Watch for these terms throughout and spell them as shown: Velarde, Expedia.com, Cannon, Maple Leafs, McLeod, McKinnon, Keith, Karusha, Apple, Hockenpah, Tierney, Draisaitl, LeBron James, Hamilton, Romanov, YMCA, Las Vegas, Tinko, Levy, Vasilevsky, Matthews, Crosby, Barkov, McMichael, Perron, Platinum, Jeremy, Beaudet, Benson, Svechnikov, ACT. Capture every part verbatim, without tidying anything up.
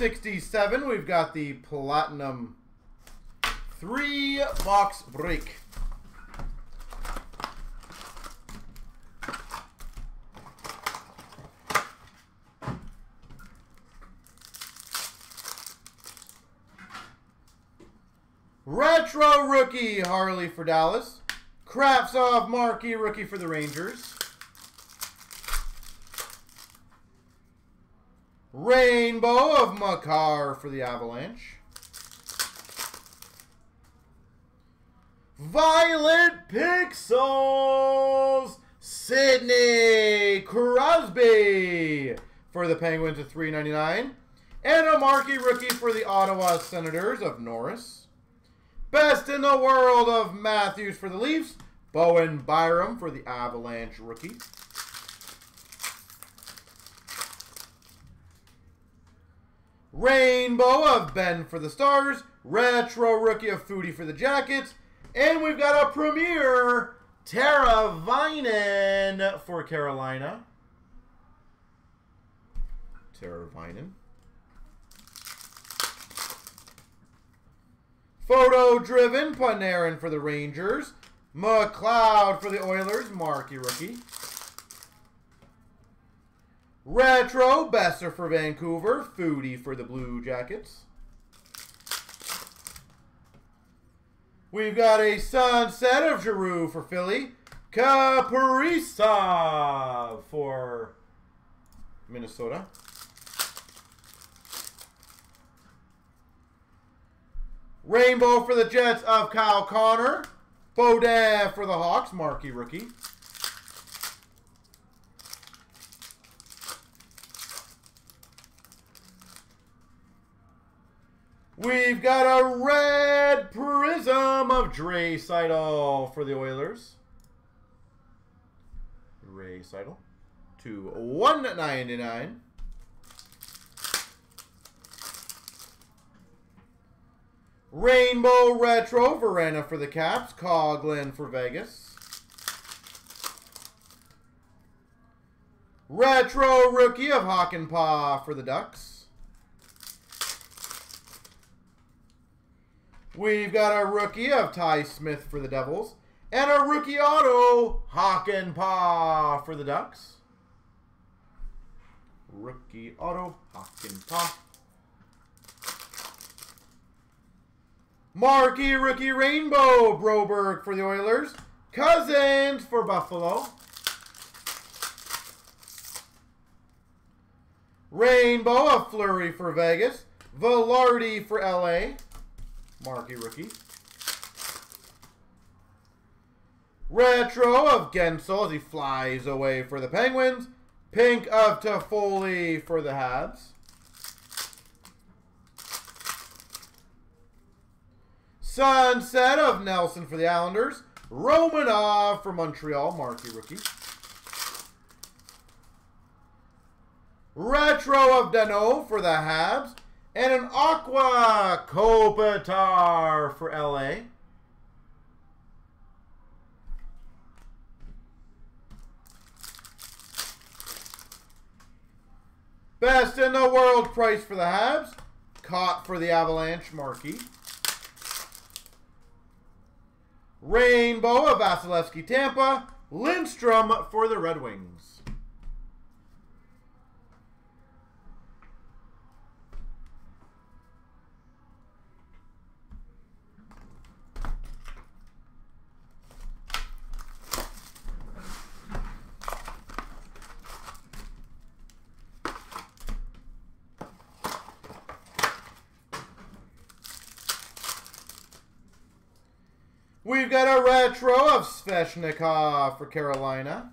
one sixty-seven, we've got the Platinum three-box break. Retro rookie, Harley for Dallas. Kaprizov, Markey, rookie for the Rangers. Rainbow of Makar for the Avalanche. Violet Pixels, Sidney Crosby for the Penguins of three ninety-nine. And a Markey rookie for the Ottawa Senators of Norris. Best in the world of Matthews for the Leafs. Bowen Byram for the Avalanche rookie. Rainbow of Ben for the Stars. Retro rookie of Foote for the Jackets. And we've got a premier Tarvinen for Carolina. Tarvinen. Photo-driven, Panarin for the Rangers. McLeod for the Oilers, Markey rookie. Retro, Besser for Vancouver. Foote for the Blue Jackets. We've got a sunset of Giroux for Philly. Kaprizov for Minnesota. Rainbow for the Jets of Kyle Connor. Foote for the Hawks, Markey rookie. We've got a red prism of Draisaitl for the Oilers. Draisaitl to one ninety-nine. Rainbow Retro, Verena for the Caps, Coughlin for Vegas. Retro Rookie of Hockenpah for the Ducks. We've got a Rookie of Ty Smith for the Devils. And a Rookie Auto, Hockenpah for the Ducks. Rookie Auto, Hockenpah. Markey rookie rainbow, Broberg for the Oilers. Cousins for Buffalo. Rainbow of Fleury for Vegas. Velarde for L A. Markey rookie. Retro of Guentzel as he flies away for the Penguins. Pink of Toffoli for the Habs. Sunset of Nelson for the Islanders. Romanov for Montreal, Markey rookie. Retro of Dano for the Habs. And an Aqua Kopitar for L A. Best in the world price for the Habs. Caught for the Avalanche, Markey. Rainbow of Vasilevsky, Tampa. Lindstrom for the Red Wings. We've got a retro of Svechnikov for Carolina.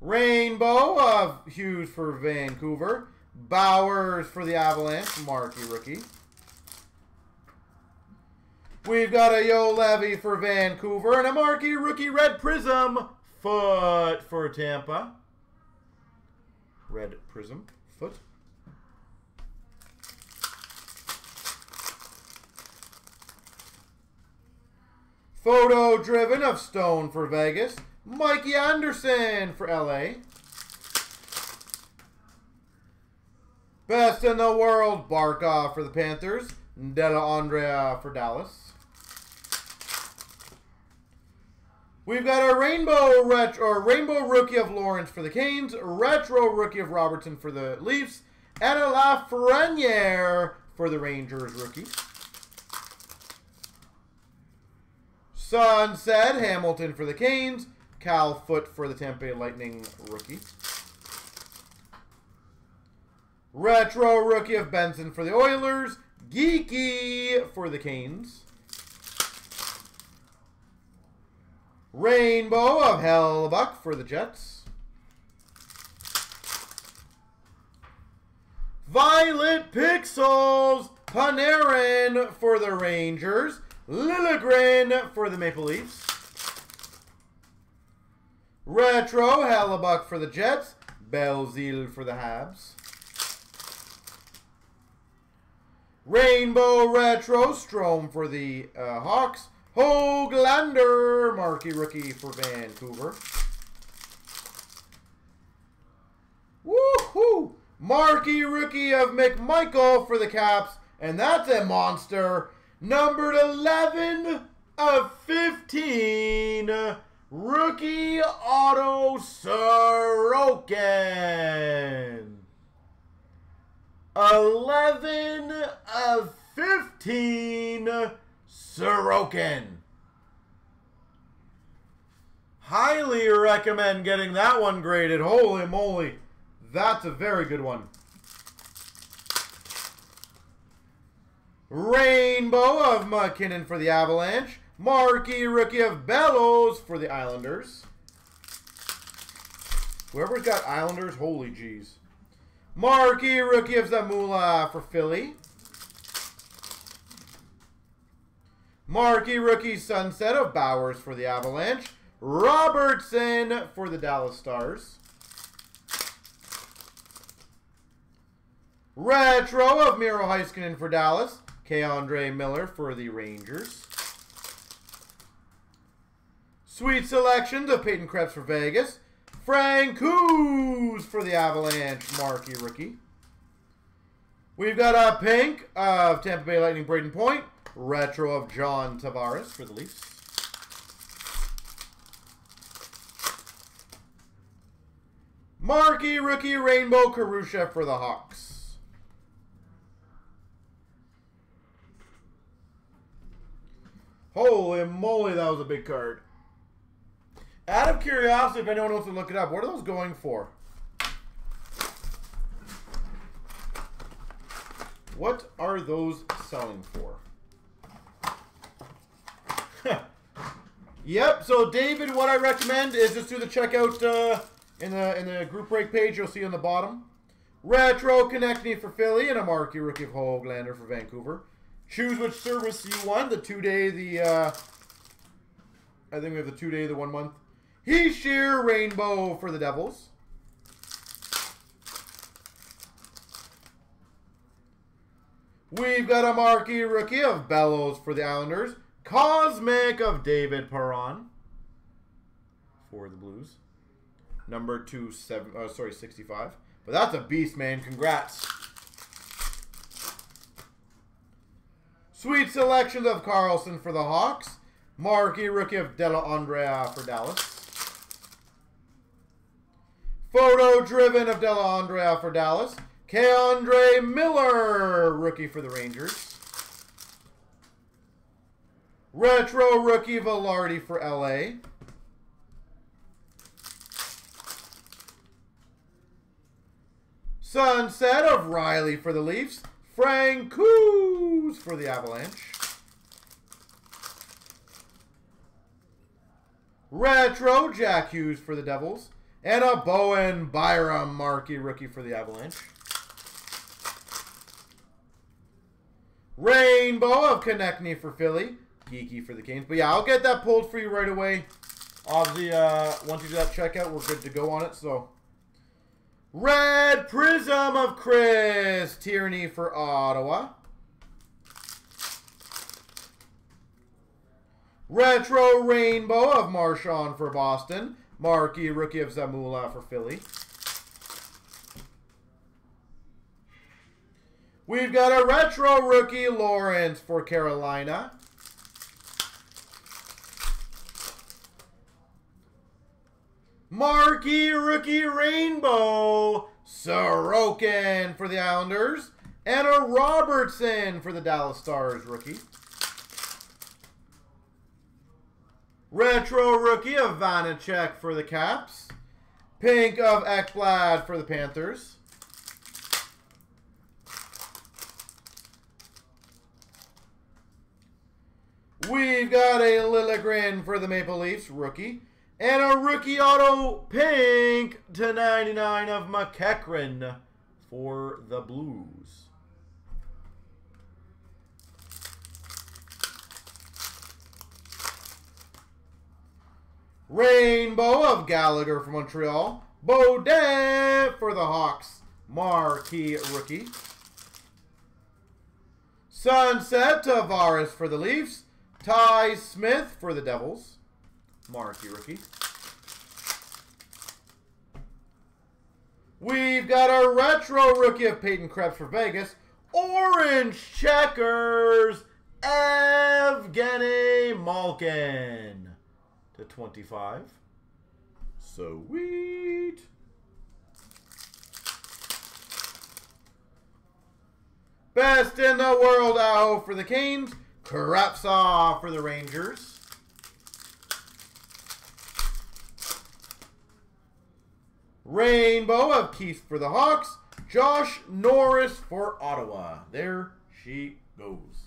Rainbow of Hughes for Vancouver. Bowers for the Avalanche, Markey rookie. We've got a Yo Levy for Vancouver and a Markey rookie red prism Foote for Tampa. Red prism Foote. Photo-driven of Stone for Vegas. Mikey Anderson for L A. Best in the world, Barkov for the Panthers. Dellandrea for Dallas. We've got a rainbow retro, or rainbow rookie of Lorentz for the Canes, retro rookie of Robertson for the Leafs, and a Lafreniere for the Rangers rookie. Sunset Hamilton for the Canes, Cal Foote for the Tampa Bay Lightning rookie. Retro rookie of Benson for the Oilers, Geeky for the Canes. Rainbow of Hellebuyck for the Jets. Violet Pixels, Panarin for the Rangers. Liljegren for the Maple Leafs. Retro Hellebuyck for the Jets. Belzile for the Habs. Rainbow Retro Strome for the uh, Hawks. Hoglander, Markey rookie for Vancouver. Woohoo! Markey rookie of McMichael for the Caps, and that's a monster. Numbered eleven of fifteen, rookie auto Sorokin. eleven of fifteen. Sorokin. Highly recommend getting that one graded. Holy moly. That's a very good one. Rainbow of McKinnon for the Avalanche. Marquee rookie of Bellows for the Islanders. Whoever's got Islanders, holy jeez. Marquee rookie of Zamula for Philly. Marquee rookie Sunset of Bowers for the Avalanche. Robertson for the Dallas Stars. Retro of Miro Heiskanen for Dallas. K'Andre Miller for the Rangers. Sweet selections of Peyton Krebs for Vegas. Frank Hughes for the Avalanche. Marquee rookie. We've got a pink of Tampa Bay Lightning Braden Point. Retro of John Tavares for the Leafs. Marquee rookie Rainbow Karusha for the Hawks. Holy moly, that was a big card. Out of curiosity, if anyone wants to look it up, what are those going for? What are those selling for? Yep, so David, what I recommend is just do the checkout uh, in the in the group break page. You'll see on the bottom. Retro Konechny for Philly and a Marquee rookie of Hoglander for Vancouver. Choose which service you want. The two-day, the... Uh, I think we have the two-day, the one-month. He sheer Rainbow for the Devils. We've got a Marquee rookie of Bellows for the Islanders. Cosmic of David Perron for the Blues. Number two seven, uh, sorry, sixty-five. But that's a beast, man. Congrats. Sweet selections of Carlson for the Hawks. Marquee rookie of Dellandrea for Dallas. Photo driven of Dellandrea for Dallas. K'Andre Miller, rookie for the Rangers. Retro rookie Velarde for L A. Sunset of Riley for the Leafs. Frank Hughes for the Avalanche. Retro Jack Hughes for the Devils. And a Bowen Byram Marquee rookie for the Avalanche. Rainbow of Konechny for Philly. Geeky for the Canes. But yeah, I'll get that pulled for you right away. Obviously, uh, once you do that checkout, we're good to go on it. So, Red Prism of Chris Tierney for Ottawa. Retro Rainbow of Marchand for Boston. Markey, rookie of Zamula for Philly. We've got a retro rookie Lorentz for Carolina. Marquee rookie rainbow Sorokin for the Islanders and a Robertson for the Dallas Stars rookie. Retro rookie of Vanacek for the Caps. Pink of Ekblad for the Panthers. We've got a Liljegren for the Maple Leafs rookie. And a rookie auto pink to ninety-nine of McEachran for the Blues. Rainbow of Gallagher for Montreal. Beaudet for the Hawks. Marquee rookie. Sunset Tavares for the Leafs. Ty Smith for the Devils. Marquee rookie. We've got a retro rookie of Peyton Krebs for Vegas. Orange checkers, Evgeny Malkin to twenty-five. Sweet. Best in the world, Aho for the Canes. Kaprizov for the Rangers. Rainbow of Keith for the Hawks. Josh Norris for Ottawa. There she goes.